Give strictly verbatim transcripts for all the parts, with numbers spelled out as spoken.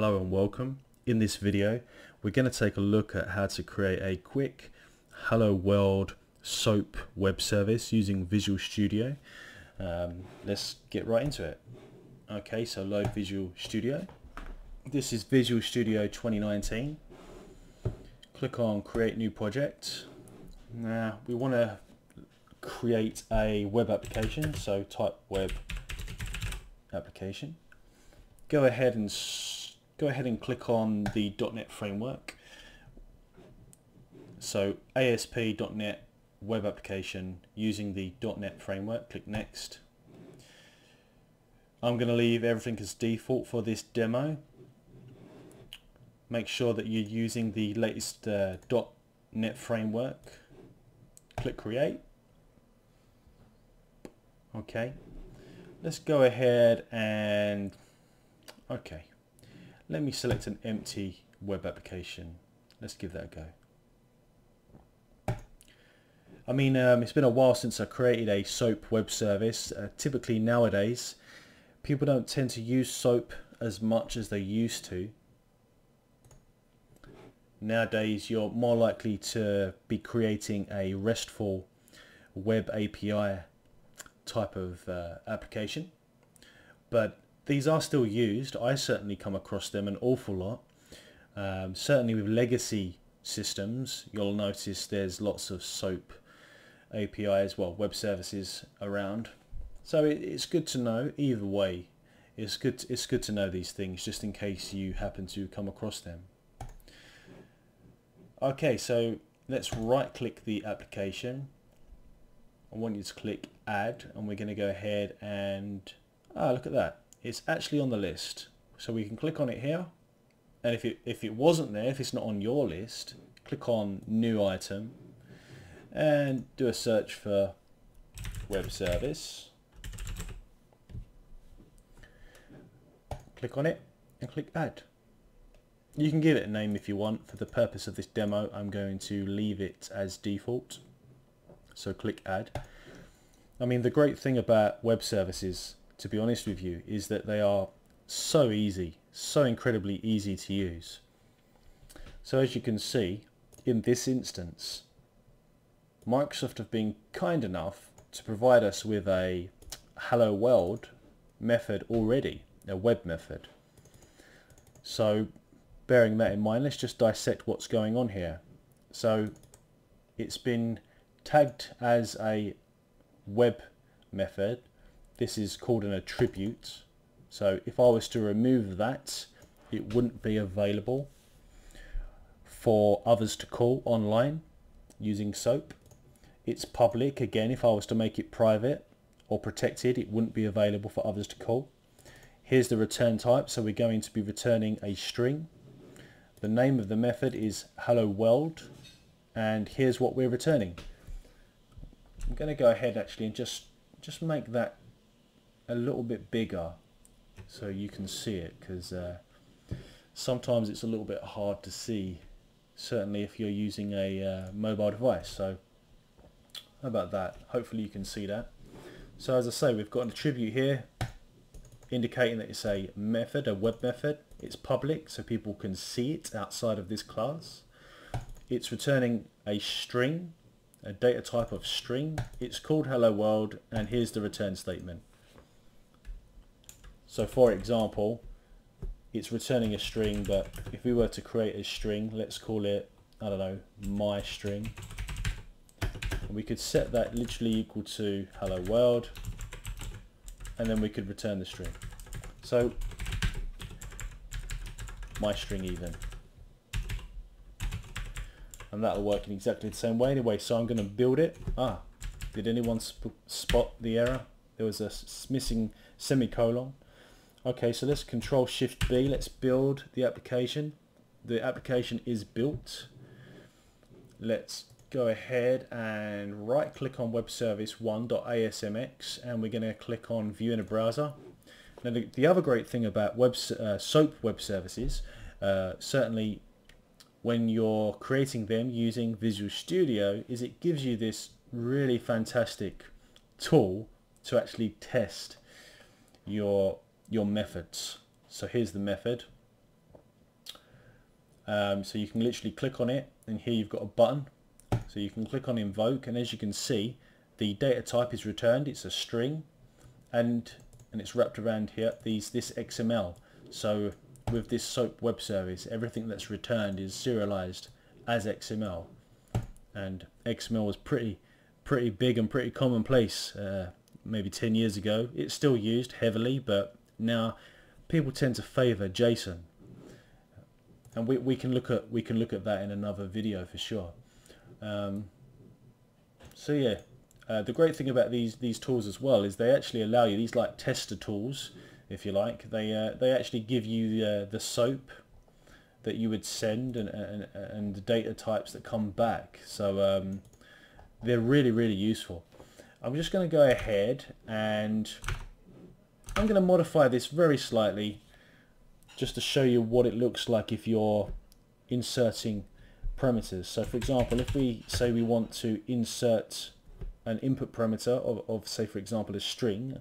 Hello and welcome. In this video we're going to take a look at how to create a quick Hello World SOAP web service using Visual Studio. Um, let's get right into it. Okay, so load Visual Studio. This is Visual Studio twenty nineteen. Click on create new project. Now we want to create a web application, so type web application. Go ahead and go ahead and click on the dot net framework. So A S P dot net web application using the dot net framework. Click next. I'm going to leave everything as default for this demo. Make sure that you're using the latest uh, dot net framework. Click create. Okay. Let's go ahead and okay. Let me select an empty web application. Let's give that a go. I mean, um, it's been a while since I created a SOAP web service. Uh, typically nowadays, people don't tend to use SOAP as much as they used to. Nowadays, you're more likely to be creating a RESTful web A P I type of uh, application. But these are still used. I certainly come across them an awful lot. Um, certainly with legacy systems, you'll notice there's lots of SOAP A P Is, well, web services around. So it, it's good to know either way. It's good to, it's good to know these things just in case you happen to come across them. Okay, so let's right click the application. I want you to click add, and we're going to go ahead and ah, look at that. It's actually on the list. So we can click on it here. And if it, if it wasn't there, if it's not on your list, click on new item and do a search for web service. Click on it and click add. You can give it a name if you want. For the purpose of this demo, I'm going to leave it as default. So click add. I mean, the great thing about web services, to be honest with you, is that they are so easy, so incredibly easy to use. So as you can see in this instance, Microsoft have been kind enough to provide us with a Hello World method already, a web method. So bearing that in mind, let's just dissect what's going on here. So it's been tagged as a web method. This is called an attribute. So if I was to remove that, it wouldn't be available for others to call online using SOAP. It's public. Again, if I was to make it private or protected, it wouldn't be available for others to call. Here's the return type. So we're going to be returning a string. The name of the method is Hello World. And here's what we're returning. I'm going to go ahead actually and just, just make that a little bit bigger, so you can see it, because uh, sometimes it's a little bit hard to see, certainly if you're using a uh, mobile device. So how about that? Hopefully you can see that. So as I say, we've got an attribute here indicating that it's a method, a web method. It's public, so people can see it outside of this class. It's returning a string, a data type of string. It's called Hello World, and here's the return statement. So for example, it's returning a string, but if we were to create a string, let's call it, I don't know, my string. And we could set that literally equal to Hello World, and then we could return the string. So my string even. And that'll work in exactly the same way anyway, so I'm going to build it. Ah, did anyone sp- spot the error? There was a missing semicolon. Okay, so let's control shift B, let's build the application. The application is built. Let's go ahead and right click on web service one dot a s m x, and we're going to click on view in a browser. Now the, the other great thing about web, uh, SOAP web services, uh, certainly when you're creating them using Visual Studio, is it gives you this really fantastic tool to actually test your your methods. So here's the method. Um, so you can literally click on it, and here you've got a button. So you can click on invoke, and as you can see, the data type is returned. It's a string, and and it's wrapped around here these this X M L. So with this SOAP web service, everything that's returned is serialized as X M L, and X M L was pretty pretty big and pretty commonplace uh, maybe ten years ago. It's still used heavily, but now people tend to favor JSON, and we, we can look at we can look at that in another video for sure. Um, so yeah, uh, the great thing about these these tools as well is they actually allow you, these like tester tools if you like, they uh, they actually give you the, uh, the SOAP that you would send and, and, and the data types that come back. So um, they're really really useful. I'm just going to go ahead and I'm going to modify this very slightly just to show you what it looks like if you're inserting parameters. So for example, if we say we want to insert an input parameter of, of say for example a string,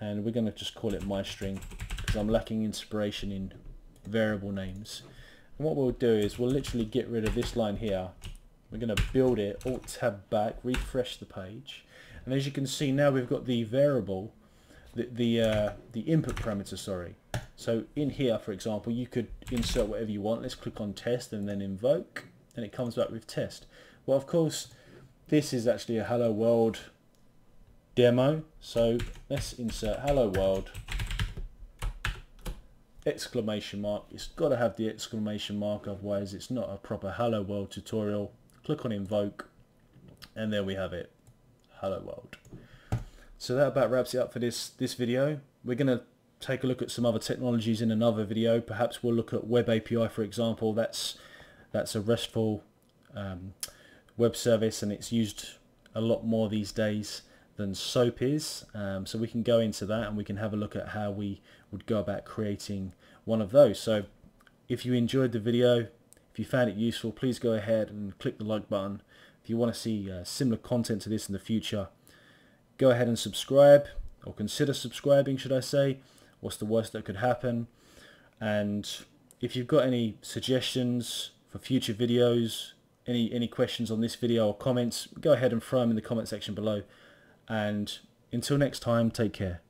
and we're going to just call it my string because I'm lacking inspiration in variable names, and what we'll do is we'll literally get rid of this line here. We're going to build it, alt tab back, refresh the page, and as you can see now we've got the variable, the the, uh, the input parameter, sorry. So in here for example you could insert whatever you want. Let's click on test and then invoke, and it comes back with test. Well of course this is actually a hello world demo, so let's insert hello world exclamation mark. It's got to have the exclamation mark, otherwise it's not a proper hello world tutorial. Click on invoke, and there we have it, hello world. So that about wraps it up for this this video. We're going to take a look at some other technologies in another video. Perhaps we'll look at web A P I for example. That's that's a RESTful um, web service, and it's used a lot more these days than SOAP is, um, so we can go into that and we can have a look at how we would go about creating one of those. So if you enjoyed the video, if you found it useful, please go ahead and click the like button. If you want to see uh, similar content to this in the future, go ahead and subscribe, or consider subscribing should I say. What's the worst that could happen? And if you've got any suggestions for future videos, any any questions on this video or comments, go ahead and throw them in the comment section below. And until next time, take care.